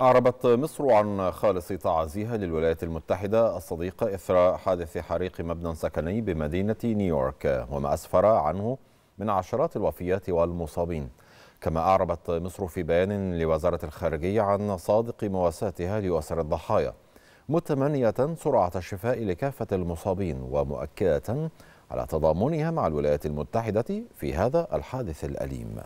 أعربت مصر عن خالص تعازيها للولايات المتحدة الصديقة إثر حادث حريق مبنى سكني بمدينة نيويورك وما أسفر عنه من عشرات الوفيات والمصابين. كما أعربت مصر في بيان لوزارة الخارجية عن صادق مواساتها لأسر الضحايا، متمنية سرعة الشفاء لكافة المصابين ومؤكدة على تضامنها مع الولايات المتحدة في هذا الحادث الأليم.